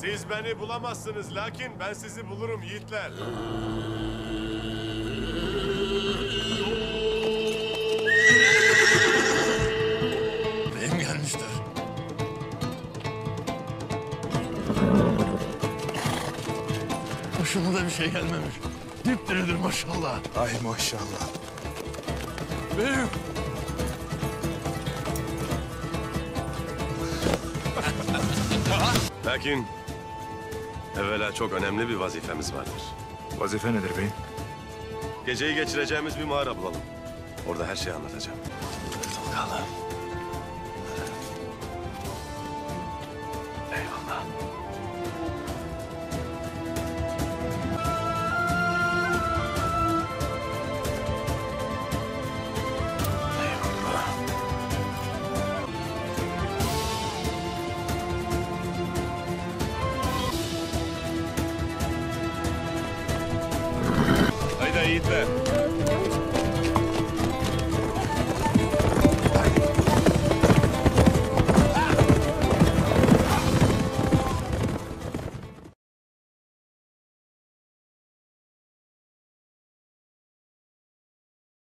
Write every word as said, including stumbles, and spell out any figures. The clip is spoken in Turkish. Siz beni bulamazsınız, lakin ben sizi bulurum yiğitler. Beyim gelmiştir. Başıma da bir şey gelmemiş. Dipdiridir maşallah. Ay maşallah. Beyim. Lakin evvela çok önemli bir vazifemiz vardır. Vazife nedir beyim? Geceyi geçireceğimiz bir mağara bulalım. Orada her şeyi anlatacağım. Dur bakalım. Eyvallah. Yiğitler.